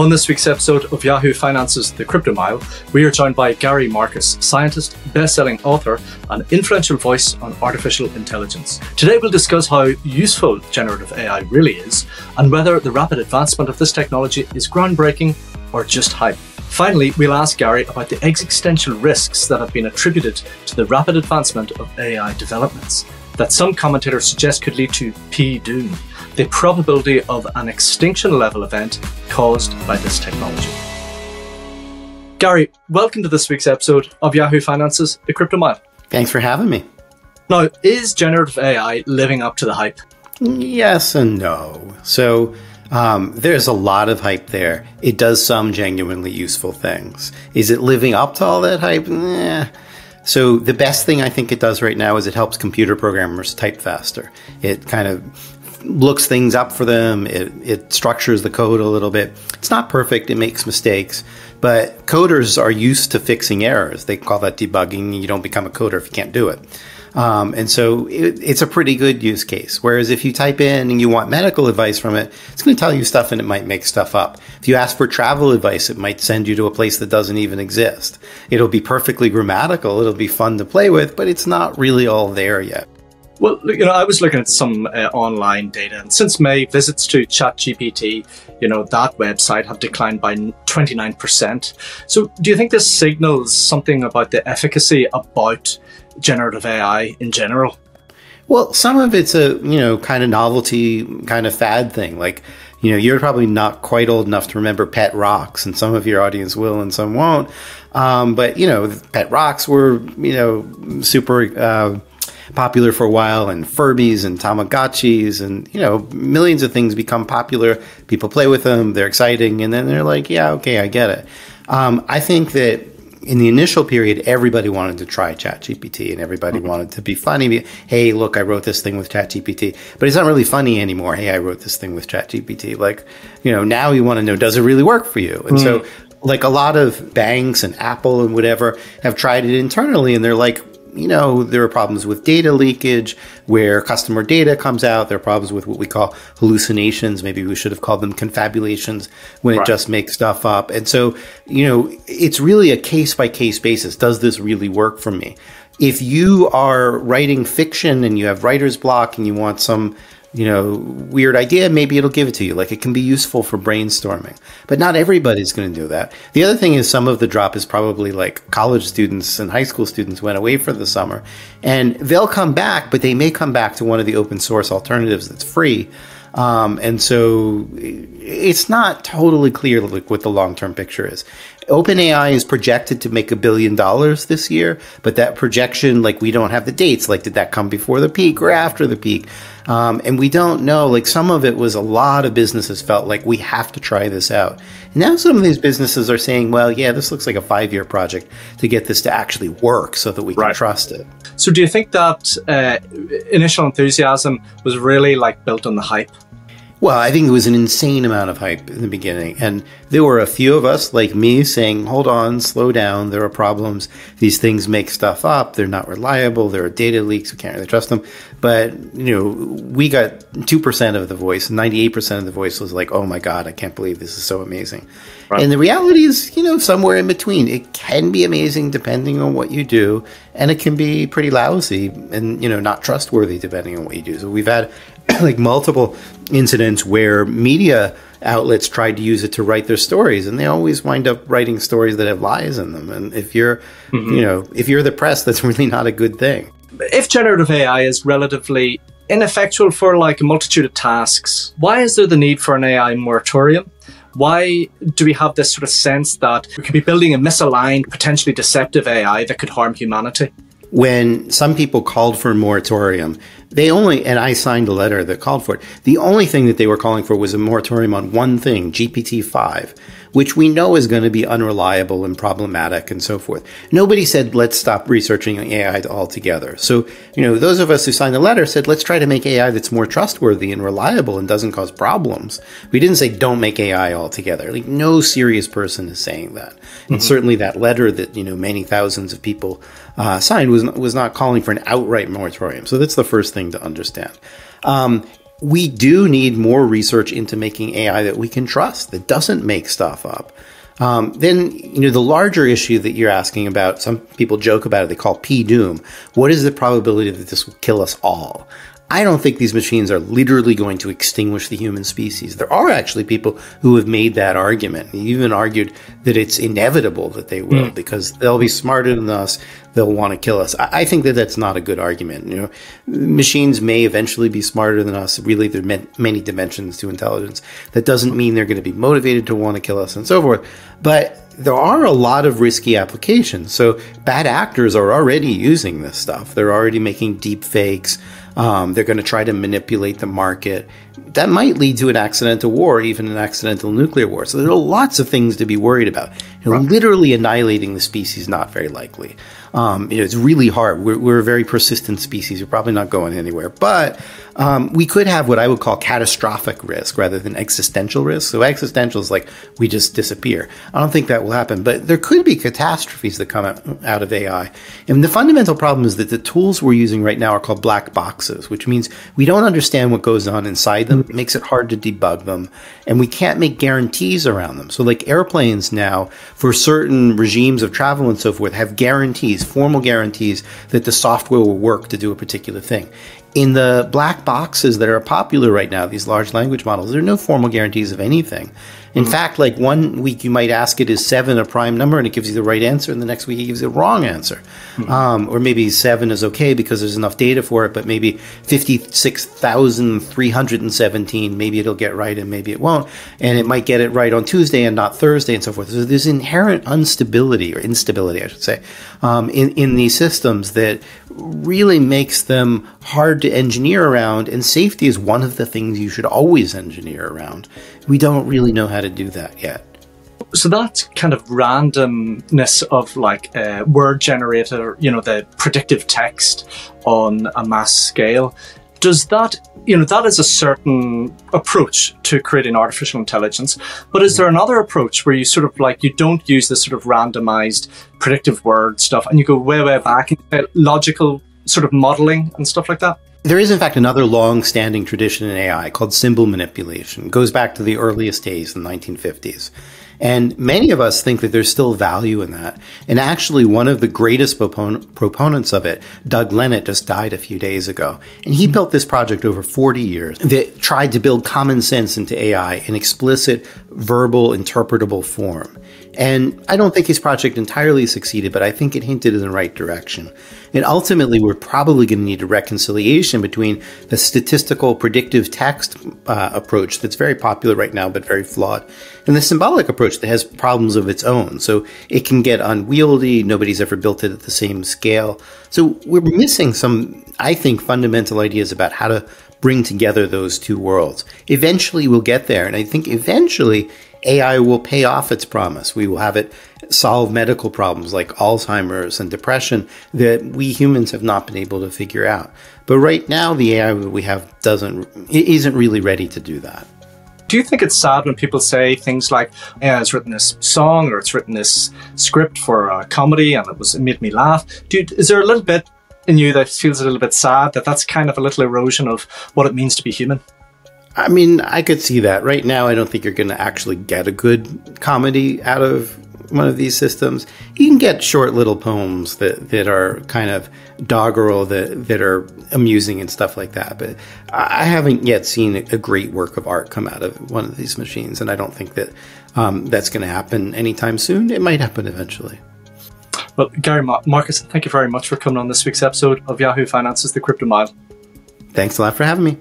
On this week's episode of Yahoo Finance's The Crypto Mile, we are joined by Gary Marcus, scientist, best-selling author, and influential voice on artificial intelligence. Today we'll discuss how useful generative AI really is, and whether the rapid advancement of this technology is groundbreaking or just hype. Finally, we'll ask Gary about the existential risks that have been attributed to the rapid advancement of AI developments, that some commentators suggest could lead to P(doom), the probability of an extinction-level event caused by this technology. Gary, welcome to this week's episode of Yahoo Finance's The Crypto Mile. Thanks for having me. Now, is generative AI living up to the hype? Yes and no. So there's a lot of hype there. It does some genuinely useful things. Is it living up to all that hype? Nah. So the best thing I think it does right now is it helps computer programmers type faster. It kind of looks things up for them. It structures the code a little bit. It's not perfect. It makes mistakes. But coders are used to fixing errors. They call that debugging. You don't become a coder if you can't do it. And so it's a pretty good use case. Whereas if you type in and you want medical advice from it, it's going to tell you stuff and it might make stuff up. If you ask for travel advice, it might send you to a place that doesn't even exist. It'll be perfectly grammatical. It'll be fun to play with, but it's not really all there yet. Well, you know, I was looking at some online data, and since May, visits to ChatGPT, you know, that website, have declined by 29%. So do you think this signals something about the efficacy about generative AI in general? Well, some of it's a, you know, kind of novelty, kind of fad thing. Like, you know, you're probably not quite old enough to remember pet rocks, and some of your audience will and some won't. But, you know, pet rocks were, you know, super popular for a while, and Furbies and Tamagotchis, and, you know, millions of things become popular. People play with them, they're exciting, and then they're like, yeah, okay, I get it. I think that in the initial period, everybody wanted to try ChatGPT, and everybody wanted to be funny. Hey, look, I wrote this thing with ChatGPT, but it's not really funny anymore. Hey, I wrote this thing with ChatGPT. Like, you know, now you want to know, does it really work for you? And so, like, a lot of banks and Apple and whatever have tried it internally, and they're like, you know, there are problems with data leakage, where customer data comes out. There are problems with what we call hallucinations. Maybe we should have called them confabulations, when it just makes stuff up. And so, you know, it's really a case-by-case basis. Does this really work for me? If you are writing fiction and you have writer's block and you want some, you know, weird idea, maybe it'll give it to you. Like, it can be useful for brainstorming, but not everybody's going to do that. The other thing is, some of the drop is probably like college students and high school students went away for the summer, and they'll come back, but they may come back to one of the open source alternatives that's free. And so it's not totally clear, like, what the long-term picture is. OpenAI is projected to make $1 billion this year, but that projection, like, we don't have the dates. Like, did that come before the peak or after the peak? And we don't know. Like, some of it was, a lot of businesses felt like, we have to try this out. And now some of these businesses are saying, well, yeah, this looks like a 5-year project to get this to actually work so that we can trust it. So do you think that initial enthusiasm was really, like, built on the hype? Well, I think it was an insane amount of hype in the beginning. And there were a few of us, like me, saying, hold on, slow down. There are problems. These things make stuff up. They're not reliable. There are data leaks. We can't really trust them. But, you know, we got 2% of the voice. 98% of the voice was like, oh my God, I can't believe this is so amazing. Right. And the reality is, you know, somewhere in between. It can be amazing depending on what you do. And it can be pretty lousy and, you know, not trustworthy depending on what you do. So we've had like multiple incidents where media outlets tried to use it to write their stories, and they always wind up writing stories that have lies in them. And if you're, you know, if you're the press, that's really not a good thing. If generative AI is relatively ineffectual for, like, a multitude of tasks, why is there the need for an AI moratorium? Why do we have this sort of sense that we could be building a misaligned, potentially deceptive AI that could harm humanity? When some people called for a moratorium, they only, and I signed a letter that called for it, the only thing that they were calling for was a moratorium on one thing, GPT-5, which we know is going to be unreliable and problematic and so forth. Nobody said, let's stop researching AI altogether. So, you know, those of us who signed the letter said, let's try to make AI that's more trustworthy and reliable and doesn't cause problems. We didn't say, don't make AI altogether. Like, no serious person is saying that. And certainly that letter that, you know, many thousands of people signed was not calling for an outright moratorium. So that's the first thing to understand. we do need more research into making AI that we can trust, that doesn't make stuff up. Then, you know, the larger issue that you're asking about, some people joke about it, they call P(doom). What is the probability that this will kill us all? I don't think these machines are literally going to extinguish the human species. There are actually people who have made that argument. They even argued that it's inevitable that they will, because they'll be smarter than us. They'll want to kill us. I think that that's not a good argument. You know, machines may eventually be smarter than us. Really, there are many dimensions to intelligence. That doesn't mean they're going to be motivated to want to kill us and so forth. But there are a lot of risky applications. So bad actors are already using this stuff. They're already making deep fakes. They're going to try to manipulate the market. That might lead to an accidental war, even an accidental nuclear war. So there are lots of things to be worried about. You know, literally annihilating the species is not very likely. You know, it's really hard. We're a very persistent species. We're probably not going anywhere. But we could have what I would call catastrophic risk rather than existential risk. So existential is like we just disappear. I don't think that will happen. But there could be catastrophes that come out of AI. And the fundamental problem is that the tools we're using right now are called black boxes, which means we don't understand what goes on inside them. It makes it hard to debug them. And we can't make guarantees around them. So like airplanes now, for certain regimes of travel and so forth, have guarantees. Formal guarantees that the software will work to do a particular thing. In the black boxes that are popular right now, these large language models, there are no formal guarantees of anything. In fact, like one week you might ask it, is 7 a prime number? And it gives you the right answer. And the next week it gives you the wrong answer. Or maybe 7 is okay because there's enough data for it, but maybe 56,317, maybe it'll get right and maybe it won't. And it might get it right on Tuesday and not Thursday and so forth. So there's inherent instability, or instability, I should say, in these systems that really makes them hard to engineer around. And safety is one of the things you should always engineer around. We don't really know how to do that yet. So that kind of randomness of like a word generator, you know, the predictive text on a mass scale, does that, you know, that is a certain approach to creating artificial intelligence. But is there another approach where you sort of like, you don't use this sort of randomized predictive word stuff and you go way, way back into logical sort of modeling and stuff like that? There is, in fact, another long-standing tradition in AI called symbol manipulation. It goes back to the earliest days in the 1950s. And many of us think that there's still value in that. And actually, one of the greatest proponents of it, Doug Lenat, just died a few days ago. And he built this project over 40 years that tried to build common sense into AI in explicit, verbal, interpretable form. And I don't think his project entirely succeeded, but I think it hinted in the right direction. And ultimately, we're probably going to need a reconciliation between the statistical predictive text approach that's very popular right now, but very flawed, and the symbolic approach that has problems of its own. So it can get unwieldy. Nobody's ever built it at the same scale. So we're missing some, I think, fundamental ideas about how to bring together those two worlds. Eventually, we'll get there. And I think eventually, AI will pay off its promise. We will have it solve medical problems like Alzheimer's and depression that we humans have not been able to figure out. But right now, the AI we have isn't really ready to do that. Do you think it's sad when people say things like, yeah, it's written this song or it's written this script for a comedy and it made me laugh? Dude, is there a little bit in you that feels a little bit sad that that's kind of a little erosion of what it means to be human? I mean, I could see that. Right now, I don't think you're going to actually get a good comedy out of one of these systems. You can get short little poems that are kind of doggerel, that are amusing and stuff like that. But I haven't yet seen a great work of art come out of one of these machines. And I don't think that that's going to happen anytime soon. It might happen eventually. Well, Gary Marcus, thank you very much for coming on this week's episode of Yahoo Finance's The Crypto Mile. Thanks a lot for having me.